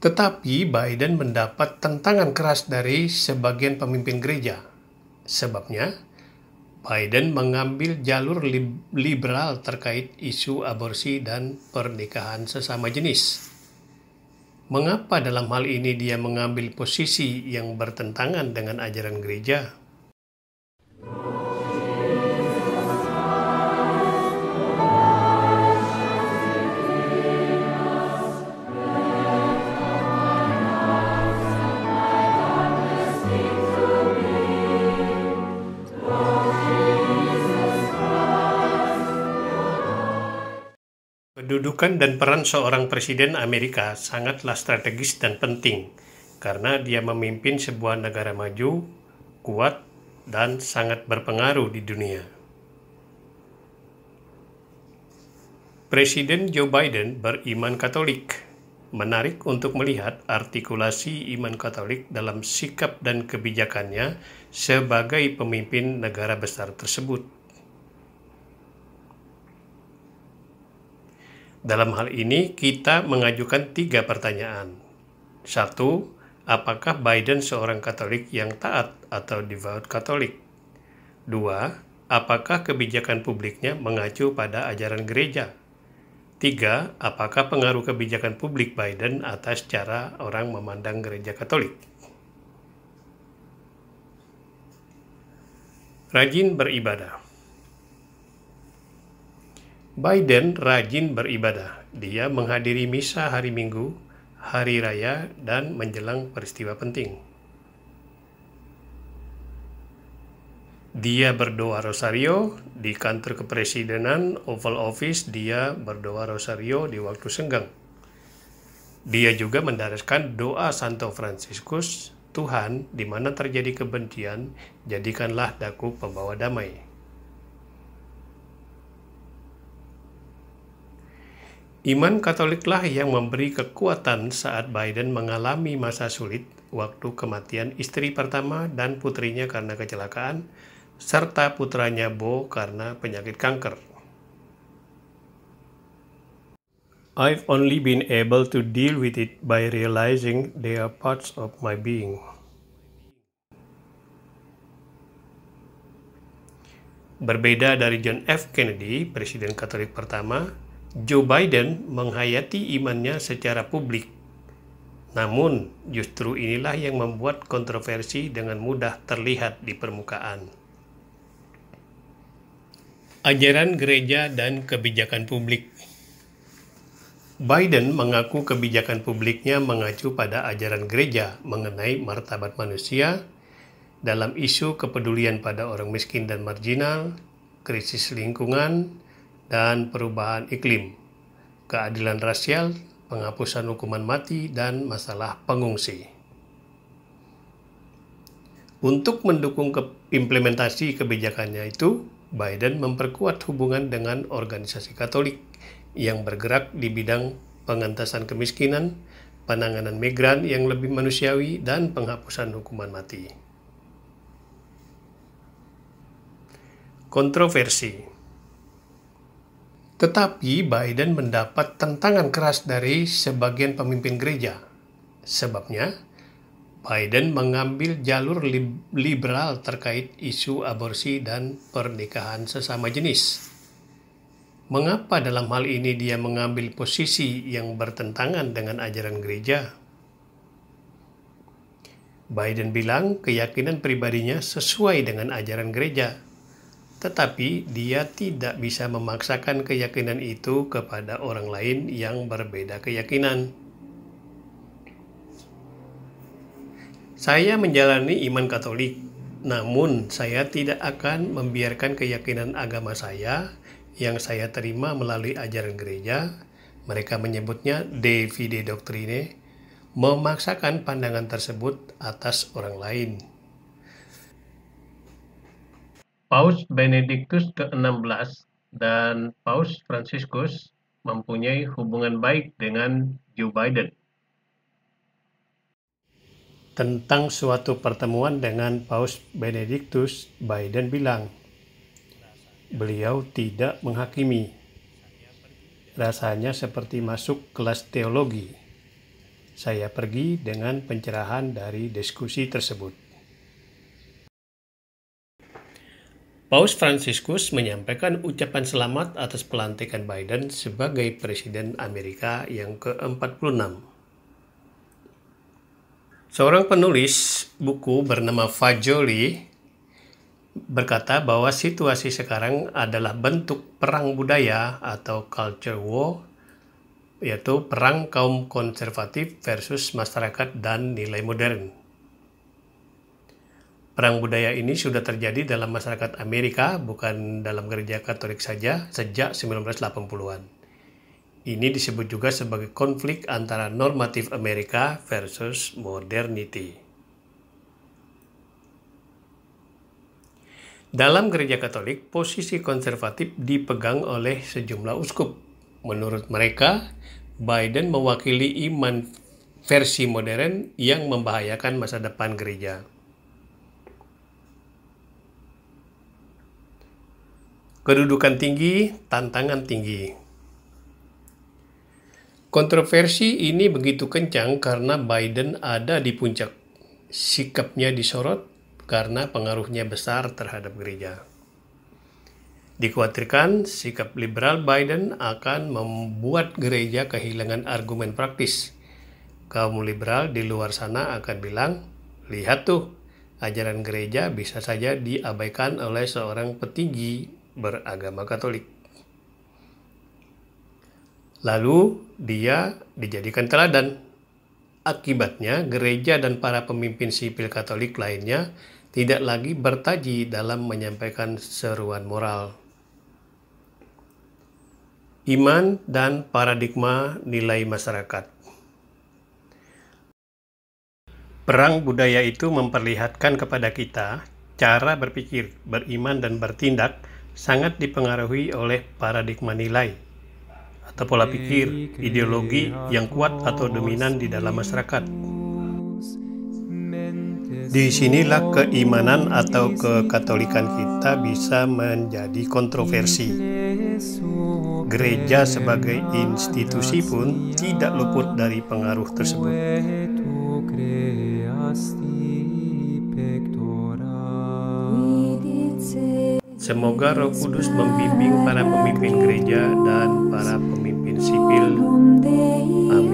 Tetapi Biden mendapat tentangan keras dari sebagian pemimpin gereja. Sebabnya, Biden mengambil jalur liberal terkait isu aborsi dan pernikahan sesama jenis. Mengapa dalam hal ini dia mengambil posisi yang bertentangan dengan ajaran gereja? Kedudukan dan peran seorang presiden Amerika sangatlah strategis dan penting karena dia memimpin sebuah negara maju, kuat, dan sangat berpengaruh di dunia. Presiden Joe Biden beriman Katolik. Menarik untuk melihat artikulasi iman Katolik dalam sikap dan kebijakannya sebagai pemimpin negara besar tersebut. Dalam hal ini, kita mengajukan tiga pertanyaan. 1. Apakah Biden seorang Katolik yang taat atau devout Katolik? 2. Apakah kebijakan publiknya mengacu pada ajaran gereja? 3. Apakah pengaruh kebijakan publik Biden atas cara orang memandang gereja Katolik? Rajin beribadah. Biden rajin beribadah. Dia menghadiri misa hari Minggu, hari raya, dan menjelang peristiwa penting. Dia berdoa rosario di kantor kepresidenan, Oval Office. Dia berdoa rosario di waktu senggang. Dia juga mendaraskan doa Santo Fransiskus, Tuhan, di mana terjadi kebencian, jadikanlah daku pembawa damai. Iman Katoliklah yang memberi kekuatan saat Biden mengalami masa sulit waktu kematian istri pertama dan putrinya karena kecelakaan, serta putranya Bo karena penyakit kanker. I've only been able to deal with it by realizing they are parts of my being. Berbeda dari John F. Kennedy, presiden Katolik pertama, Joe Biden menghayati imannya secara publik. Namun, justru inilah yang membuat kontroversi dengan mudah terlihat di permukaan. Ajaran gereja dan kebijakan publik. Biden mengaku kebijakan publiknya mengacu pada ajaran gereja mengenai martabat manusia dalam isu kepedulian pada orang miskin dan marginal, krisis lingkungan, dan perubahan iklim, keadilan rasial, penghapusan hukuman mati, dan masalah pengungsi. Untuk mendukung implementasi kebijakannya itu, Biden memperkuat hubungan dengan organisasi Katolik yang bergerak di bidang pengentasan kemiskinan, penanganan migran yang lebih manusiawi, dan penghapusan hukuman mati. Kontroversi. Tetapi Biden mendapat tentangan keras dari sebagian pemimpin gereja. Sebabnya, Biden mengambil jalur liberal terkait isu aborsi dan pernikahan sesama jenis. Mengapa dalam hal ini dia mengambil posisi yang bertentangan dengan ajaran gereja? Biden bilang keyakinan pribadinya sesuai dengan ajaran gereja. Tetapi dia tidak bisa memaksakan keyakinan itu kepada orang lain yang berbeda keyakinan. Saya menjalani iman Katolik, namun saya tidak akan membiarkan keyakinan agama saya yang saya terima melalui ajaran gereja, mereka menyebutnya de fide doctrine, memaksakan pandangan tersebut atas orang lain. Paus Benediktus ke-16 dan Paus Fransiskus mempunyai hubungan baik dengan Joe Biden. Tentang suatu pertemuan dengan Paus Benediktus, Biden bilang, beliau tidak menghakimi. Rasanya seperti masuk kelas teologi. saya pergi dengan pencerahan dari diskusi tersebut. Paus Fransiskus menyampaikan ucapan selamat atas pelantikan Biden sebagai Presiden Amerika yang ke-46. Seorang penulis buku bernama Fajoli berkata bahwa situasi sekarang adalah bentuk perang budaya atau culture war, yaitu perang kaum konservatif versus masyarakat dan nilai modern. Perang budaya ini sudah terjadi dalam masyarakat Amerika, bukan dalam gereja Katolik saja, sejak 1980-an. Ini disebut juga sebagai konflik antara normatif Amerika versus modernity. Dalam gereja Katolik, posisi konservatif dipegang oleh sejumlah uskup. Menurut mereka, Biden mewakili iman versi modern yang membahayakan masa depan gereja. Kedudukan tinggi, tantangan tinggi. Kontroversi ini begitu kencang karena Biden ada di puncak. Sikapnya disorot karena pengaruhnya besar terhadap gereja. Dikhawatirkan sikap liberal Biden akan membuat gereja kehilangan argumen praktis. Kaum liberal di luar sana akan bilang, "Lihat tuh, ajaran gereja bisa saja diabaikan oleh seorang petinggi beragama Katolik." Lalu dia dijadikan teladan. Akibatnya, gereja dan para pemimpin sipil Katolik lainnya tidak lagi bertaji dalam menyampaikan seruan moral. Iman dan paradigma nilai masyarakat. Perang budaya itu memperlihatkan kepada kita cara berpikir, beriman, dan bertindak sangat dipengaruhi oleh paradigma nilai atau pola pikir, ideologi yang kuat atau dominan di dalam masyarakat. Disinilah keimanan atau kekatolikan kita bisa menjadi kontroversi. Gereja sebagai institusi pun tidak luput dari pengaruh tersebut. Semoga Roh Kudus membimbing para pemimpin gereja dan para pemimpin sipil. Amin.